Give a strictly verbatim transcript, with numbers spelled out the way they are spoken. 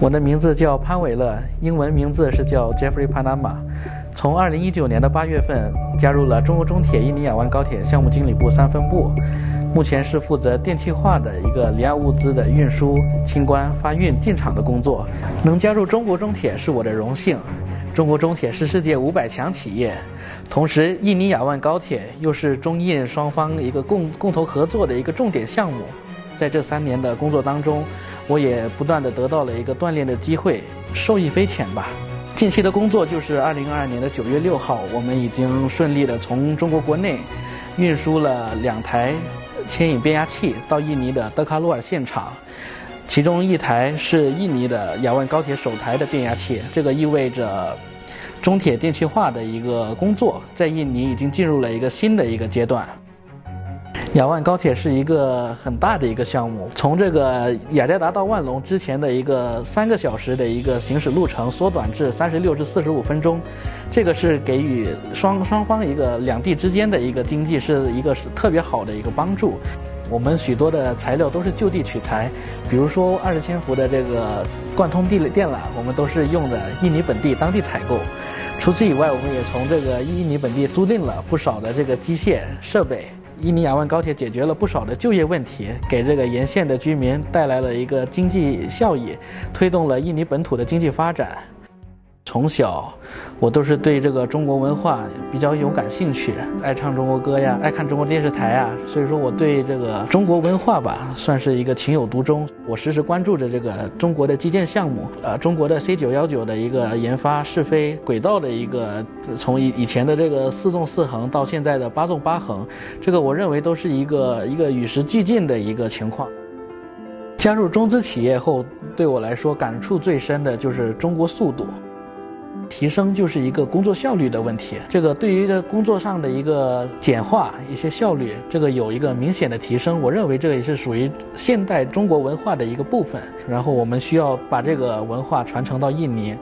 我的名字叫潘伟乐，英文名字是叫 Jeffrey Panama。从二零一九年的八月份加入了中欧中铁印尼亚湾高铁项目经理部三分部，目前是负责电气化的一个离岸物资的运输、清关、发运、进场的工作。能加入中国中铁是我的荣幸。中国中铁是世界五百强企业，同时印尼亚湾高铁又是中印双方一个共共同合作的一个重点项目。在这三年的工作当中，我也不断的得到了一个锻炼的机会，受益匪浅吧。近期的工作就是二零二二年的九月六号，我们已经顺利的从中国国内运输了两台牵引变压器到印尼的德卡鲁尔现场，其中一台是印尼的亚湾高铁首台的变压器，这个意味着中铁电气化的一个工作在印尼已经进入了一个新的一个阶段。亚湾高铁是一个很大的一个项目，从这个雅加达到万隆之前的一个三个小时的一个行驶路程缩短至三十六至四十五分钟，这个是给予双双方一个两地之间的一个经济是一个特别好的一个帮助。我们许多的材料都是就地取材，比如说二十千伏的这个贯通地电缆，我们都是用的印尼本地当地采购。除此以外，我们也从这个印尼本地租赁了不少的这个机械设备。印尼亚湾高铁解决了不少的就业问题，给这个沿线的居民带来了一个经济效益，推动了印尼本土的经济发展。从小我都是对这个中国文化比较有感兴趣，爱唱中国歌呀，爱看中国电视台啊，所以说我对这个中国文化吧算是一个情有独钟。我时时关注着这个中国的基建项目，呃，中国的 C 九一九 的一个研发试飞轨道的一个，从以以前的这个四纵四横到现在的八纵八横，这个我认为都是一个一个与时俱进的一个情况。加入中资企业后，对我来说感触最深的就是中国速度。提升就是一个工作效率的问题，这个对于工作上的一个简化、一些效率，这个有一个明显的提升。我认为这也是属于现代中国文化的一个部分，然后我们需要把这个文化传承到印尼。